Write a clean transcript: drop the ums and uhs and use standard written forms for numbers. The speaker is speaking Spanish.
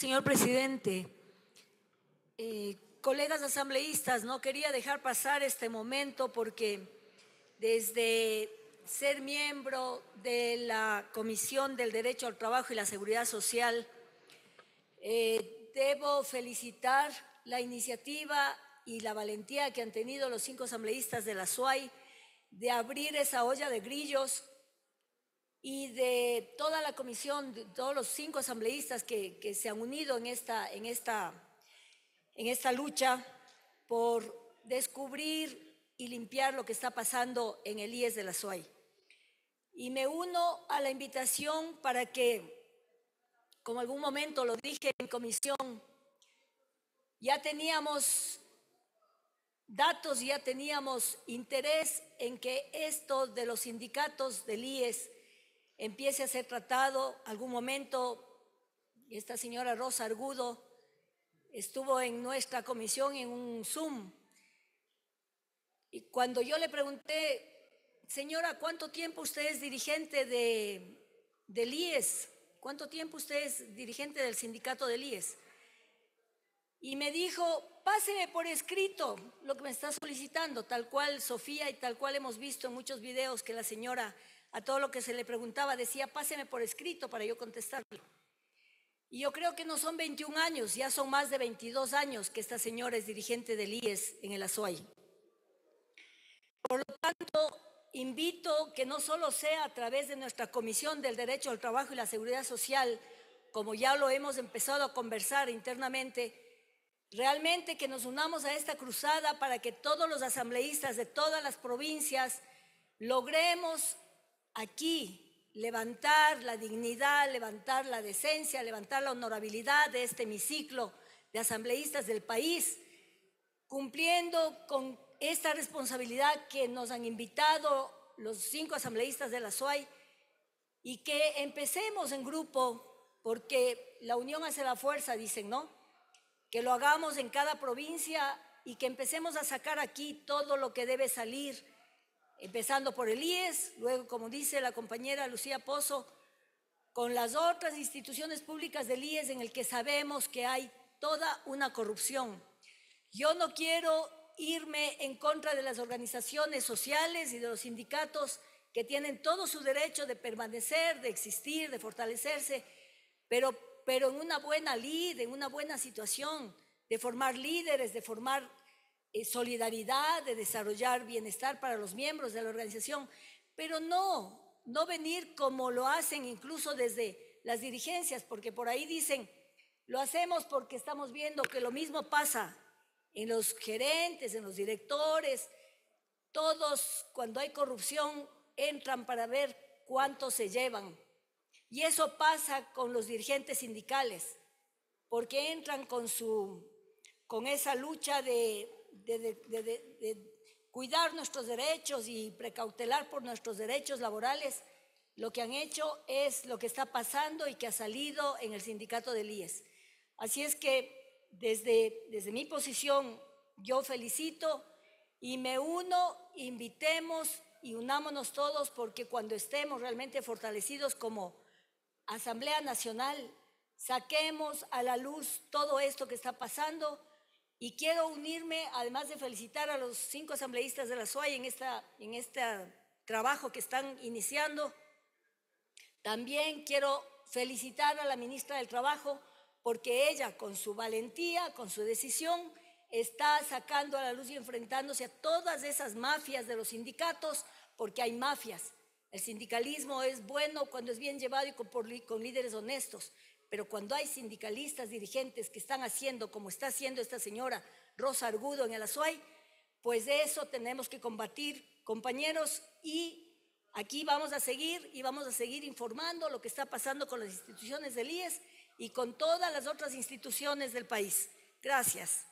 Señor presidente, colegas asambleístas, no quería dejar pasar este momento porque desde ser miembro de la Comisión del Derecho al Trabajo y la Seguridad Social, debo felicitar la iniciativa y la valentía que han tenido los 5 asambleístas de la SUAI de abrir esa olla de grillos y de toda la comisión, de todos los 5 asambleístas que se han unido en esta lucha por descubrir y limpiar lo que está pasando en el IESS de la SUAI. Y me uno a la invitación para que, como algún momento lo dije en comisión, ya teníamos datos, ya teníamos interés en que esto de los sindicatos del IESS empiece a ser tratado. Algún momento, esta señora Rosa Argudo estuvo en nuestra comisión en un Zoom. Y cuando yo le pregunté, señora, ¿cuánto tiempo usted es dirigente del IESS? ¿Cuánto tiempo usted es dirigente del sindicato del IESS? Y me dijo, páseme por escrito lo que me está solicitando, tal cual Sofía y tal cual hemos visto en muchos videos que la señora a todo lo que se le preguntaba decía, páseme por escrito para yo contestarlo. Y yo creo que no son 21 años, ya son más de 22 años que esta señora es dirigente del IESS en el SUAI. Por lo tanto, invito que no solo sea a través de nuestra Comisión del Derecho al Trabajo y la Seguridad Social, como ya lo hemos empezado a conversar internamente, realmente que nos unamos a esta cruzada para que todos los asambleístas de todas las provincias logremos aquí levantar la dignidad, levantar la decencia, levantar la honorabilidad de este hemiciclo de asambleístas del país, cumpliendo con esta responsabilidad que nos han invitado los 5 asambleístas de la SUAI, y que empecemos en grupo, porque la unión hace la fuerza, dicen, ¿no? Que lo hagamos en cada provincia y que empecemos a sacar aquí todo lo que debe salir, empezando por el IESS, luego, como dice la compañera Lucía Pozo, con las otras instituciones públicas del IESS en el que sabemos que hay toda una corrupción. Yo no quiero irme en contra de las organizaciones sociales y de los sindicatos que tienen todo su derecho de permanecer, de existir, de fortalecerse, pero en una buena lid, en una buena situación, de formar líderes, de formar solidaridad, de desarrollar bienestar para los miembros de la organización, pero no venir como lo hacen incluso desde las dirigencias, porque por ahí dicen, lo hacemos porque estamos viendo que lo mismo pasa en los gerentes, en los directores, todos cuando hay corrupción entran para ver cuánto se llevan. Y eso pasa con los dirigentes sindicales, porque entran con esa lucha de cuidar nuestros derechos y precautelar por nuestros derechos laborales. Lo que han hecho es lo que está pasando y que ha salido en el sindicato del IESS. Así es que desde mi posición yo felicito y me uno, invitemos y unámonos todos, porque cuando estemos realmente fortalecidos como Asamblea Nacional, saquemos a la luz todo esto que está pasando. Y quiero unirme, además de felicitar a los 5 asambleístas de la SUAI en este trabajo que están iniciando, también quiero felicitar a la ministra del Trabajo, porque ella, con su valentía, con su decisión, está sacando a la luz y enfrentándose a todas esas mafias de los sindicatos, porque hay mafias. El sindicalismo es bueno cuando es bien llevado y con líderes honestos, pero cuando hay sindicalistas, dirigentes que están haciendo como está haciendo esta señora Rosa Argudo en el SUAI, pues de eso tenemos que combatir, compañeros, y aquí vamos a seguir informando lo que está pasando con las instituciones del IESS y con todas las otras instituciones del país. Gracias.